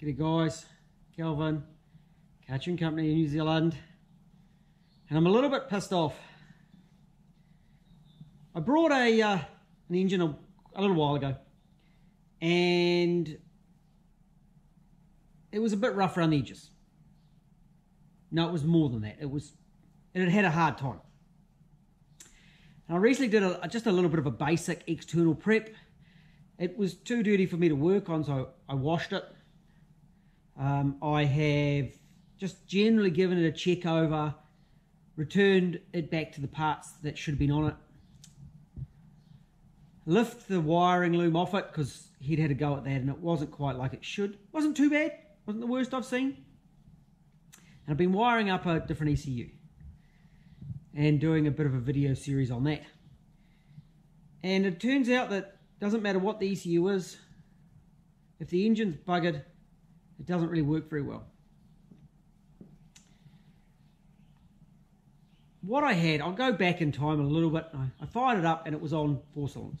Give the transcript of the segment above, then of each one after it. G'day guys, Kelvin, Cartune Company in New Zealand, and I'm a little bit pissed off. I brought an engine a little while ago, and it was a bit rough around the edges. No, it was more than that. It had had a hard time. And I recently did just a little bit of a basic external prep. It was too dirty for me to work on, so I washed it. I have just generally given it a check over, returned it back to the parts that should have been on it, lift the wiring loom off it because he'd had a go at that and it wasn't quite like it should. Wasn't too bad, wasn't the worst I've seen. And I've been wiring up a different ECU and doing a bit of a video series on that. And it turns out that it doesn't matter what the ECU is, if the engine's buggered, it doesn't really work very well. What I had, I'll go back in time a little bit. I fired it up and it was on 4 cylinders.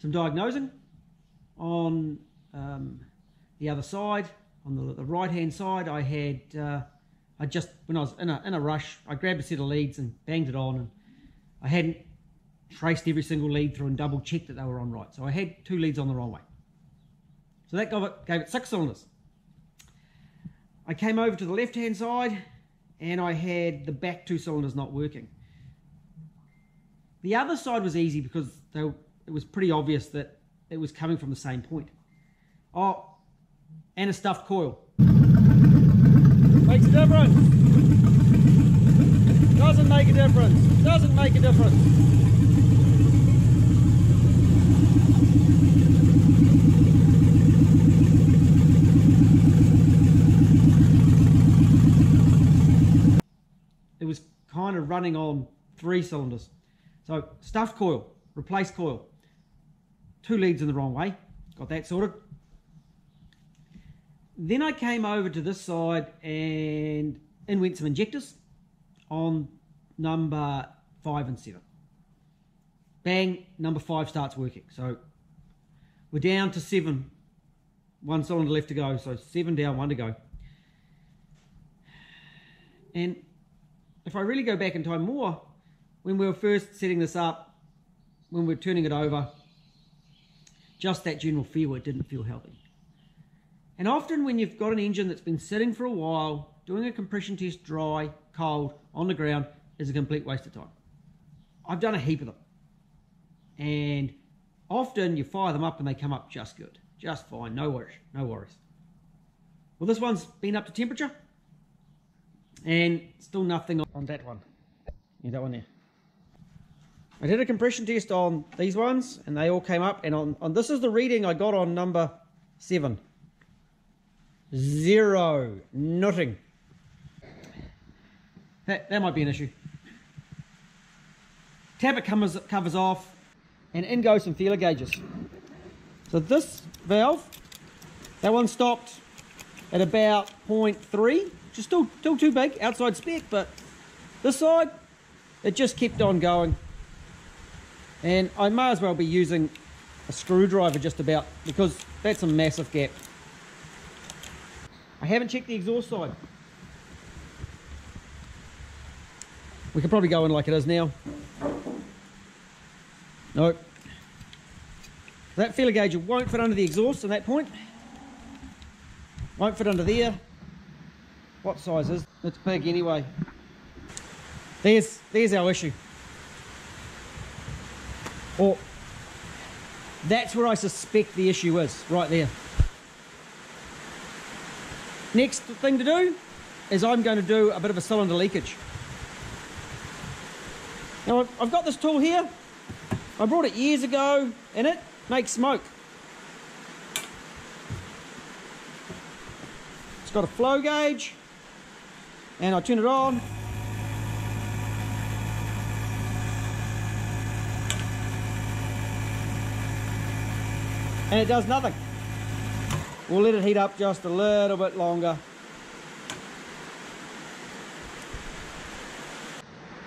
Some diagnosing on the other side. On the right-hand side, I had, when I was in a rush, I grabbed a set of leads and banged it on, and I hadn't traced every single lead through and double-checked that they were on right. So I had 2 leads on the wrong way. So that gave it 6 cylinders. I came over to the left-hand side, and I had the back 2 cylinders not working. The other side was easy because it was pretty obvious that it was coming from the same point. Oh. And a stuffed coil. Makes a difference. Doesn't make a difference. Doesn't make a difference. It was kind of running on 3 cylinders. So stuffed coil, replace coil. 2 leads in the wrong way. Got that sorted. Then I came over to this side and in went some injectors on number 5 and 7. Bang, number 5 starts working. So we're down to 7. 1 cylinder left to go, so 7 down, 1 to go. And if I really go back in time more, when we were first setting this up, when we were turning it over, just that general feel, it didn't feel healthy. And often when you've got an engine that's been sitting for a while, doing a compression test dry, cold, on the ground, is a complete waste of time. I've done a heap of them. And often you fire them up and they come up just good, just fine, no worries, no worries. Well, this one's been up to temperature and still nothing on that one. Yeah, that one there. I did a compression test on these ones and they all came up, and on this is the reading I got on number 7. 0, nothing. That might be an issue. Tappet covers off, and in go some feeler gauges. So this valve, that one stopped at about 0.3, which is still too big, outside spec, but this side, it just kept on going. And I may as well be using a screwdriver just about, because that's a massive gap. I haven't checked the exhaust side. We could probably go in like it is now. Nope. That feeler gauge won't fit under the exhaust at that point. Won't fit under there. What size is it? It's big anyway. There's our issue. Or that's where I suspect the issue is, right there. Next thing to do is I'm going to do a bit of a cylinder leakage. Now I've got this tool here. I brought it years ago and it makes smoke. It's got a flow gauge and I turn it on. And it does nothing. We'll let it heat up just a little bit longer.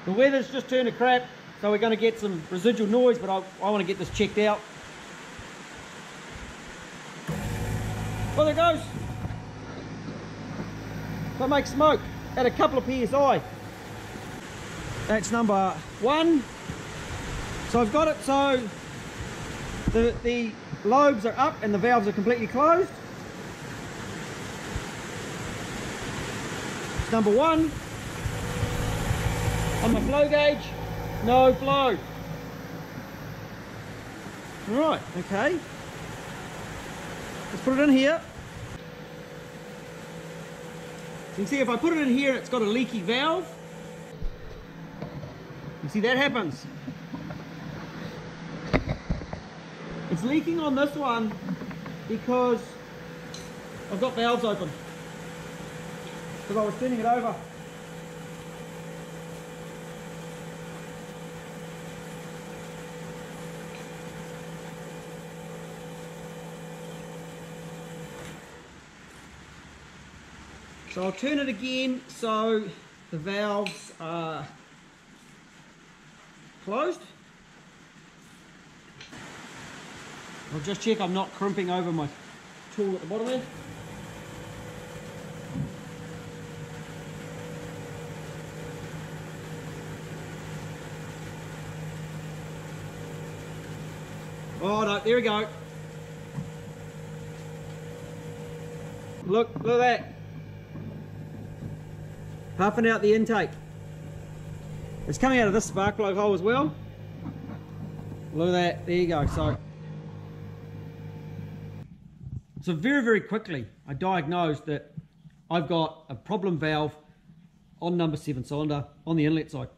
The weather's just turned to crap, so we're going to get some residual noise, but I want to get this checked out. Well, there goes. So I make smoke at a couple of psi. That's number one. So I've got it so the lobes are up and the valves are completely closed. It's number one. On my flow gauge, no flow. Right, okay. Let's put it in here. You can see if I put it in here, it's got a leaky valve. You see that happens. It's leaking on this one because I've got valves open. Because I was turning it over. So I'll turn it again so the valves are closed. I'll just check I'm not crimping over my tool at the bottom there. Oh no, there we go. Look at that. Puffing out the intake. It's coming out of this spark plug hole as well. Look at that, there you go. So very, very quickly, I diagnosed that I've got a problem valve on number 7 cylinder on the inlet side.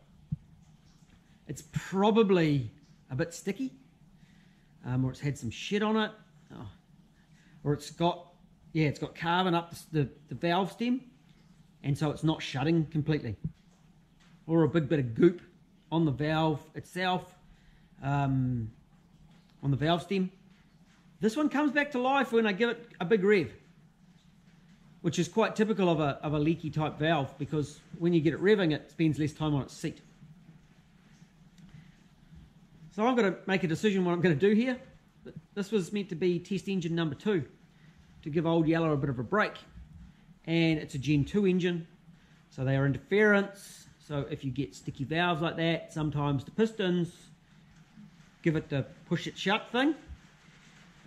It's probably a bit sticky, or it's had some shit on it, or it's got carbon up the valve stem. And so it's not shutting completely, or a big bit of goop on the valve itself, on the valve stem. This one comes back to life when I give it a big rev, which is quite typical of a leaky type valve, because when you get it revving, it spends less time on its seat. So I'm going to make a decision what I'm going to do here. This was meant to be test engine number 2 to give old Yellow a bit of a break. And it's a Gen 2 engine, so they are interference. So if you get sticky valves like that, sometimes the pistons give it the push it shut thing.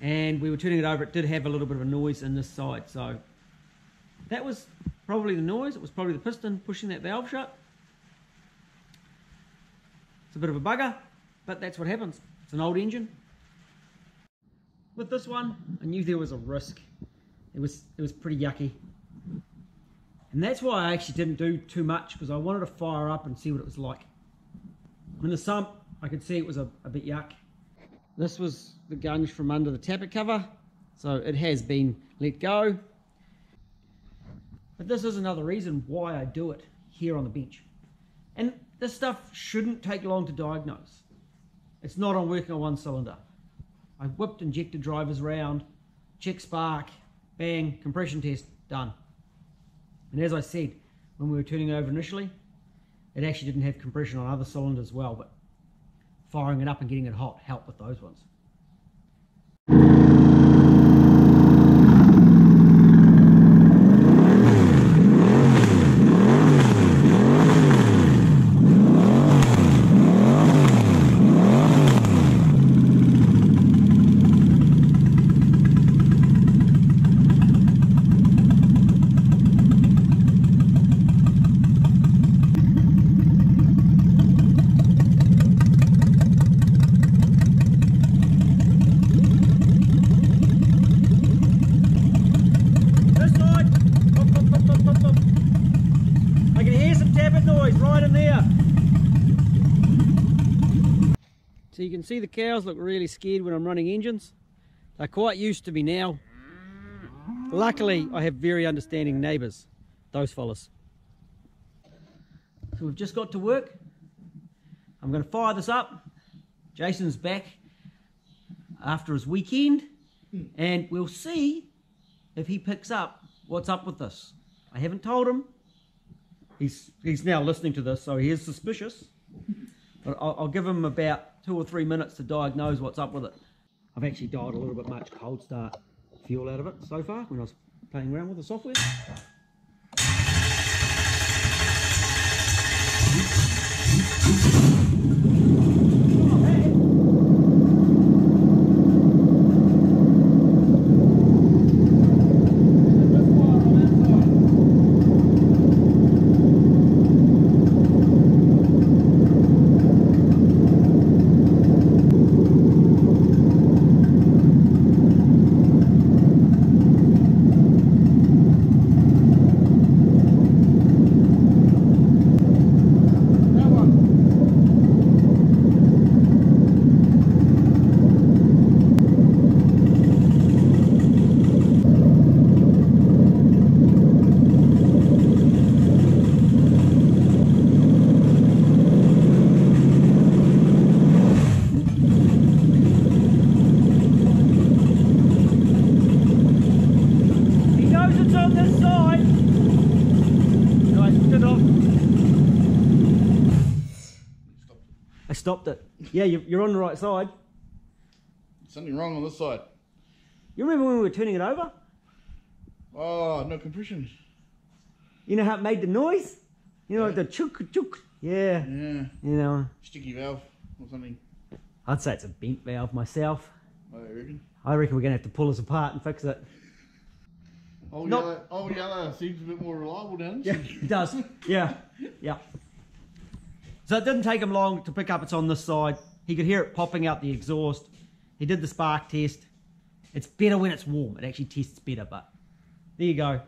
And we were turning it over, it did have a little bit of a noise in this side. So that was probably the noise, it was probably the piston pushing that valve shut. It's a bit of a bugger, but that's what happens. It's an old engine. With this one, I knew there was a risk. It was pretty yucky. And that's why I actually didn't do too much, because I wanted to fire up and see what it was like. In the sump, I could see it was a bit yuck. This was the gunge from under the tappet cover, so it has been let go. But this is another reason why I do it here on the bench. And this stuff shouldn't take long to diagnose. It's not on working on one cylinder. I whipped injector drivers around, check spark, bang, compression test, done. And as I said, when we were turning over initially, it actually didn't have compression on other cylinders as well, but firing it up and getting it hot helped with those ones. So you can see the cows look really scared when I'm running engines. They're quite used to me now. Luckily, I have very understanding neighbours, those fellas. So we've just got to work. I'm going to fire this up. Jason's back after his weekend, and we'll see if he picks up what's up with this. I haven't told him. He's now listening to this, so he is suspicious. But I'll give him about 2 or 3 minutes to diagnose what's up with it. I've actually dialed a little bit much cold start fuel out of it so far when I was playing around with the software. Stopped it. Yeah, you're on the right side. Something wrong on this side. You remember when we were turning it over? Oh, no compression. You know how it made the noise? You know, yeah. The chook. Yeah. Yeah. You know. Sticky valve or something. I'd say it's a bent valve myself. I reckon. we're going to have to pull us apart and fix it. Old Yellow seems a bit more reliable, doesn't it? Yeah, it does. Yeah. Yeah. So it didn't take him long to pick up it's on this side. He could hear it popping out the exhaust. He did the spark test. It's better when it's warm. It actually tests better, but there you go.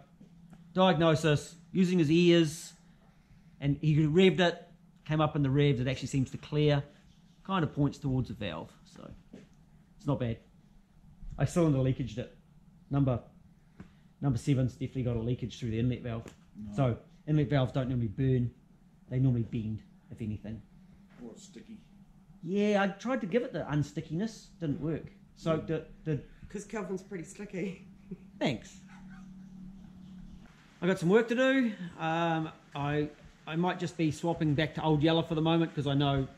Diagnosis, using his ears, and he revved it, came up in the revs. It actually seems to clear. Kind of points towards the valve, so it's not bad. I cylinder leakaged it. Number 7's definitely got a leakage through the inlet valve. No. So inlet valves don't normally burn. They normally bend. If anything. Or it's sticky. Yeah, I tried to give it the unstickiness. Didn't work. Soaked it. Because Kelvin's pretty sticky. Thanks. I got some work to do. I might just be swapping back to Old Yellow for the moment because I know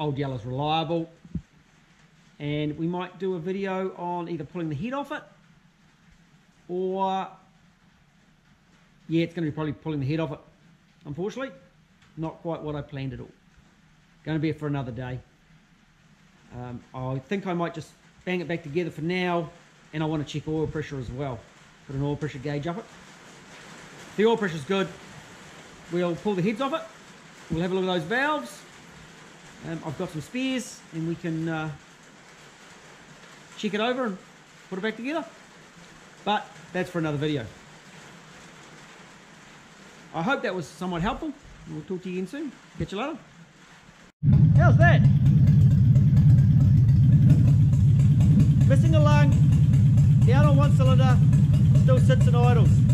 Old Yellow's reliable. And we might do a video on either pulling the head off it or... Yeah, it's going to be probably pulling the head off it, unfortunately. Not quite what I planned at all. Going to be for another day. I think I might just bang it back together for now, and I want to check oil pressure as well. Put an oil pressure gauge up it. If the oil pressure's good, we'll pull the heads off it. We'll have a look at those valves. I've got some spares, and we can check it over and put it back together. But that's for another video. I hope that was somewhat helpful. We'll talk to you again soon. Catch you later. How's that? Missing a lung, down on one cylinder, still sits and idles.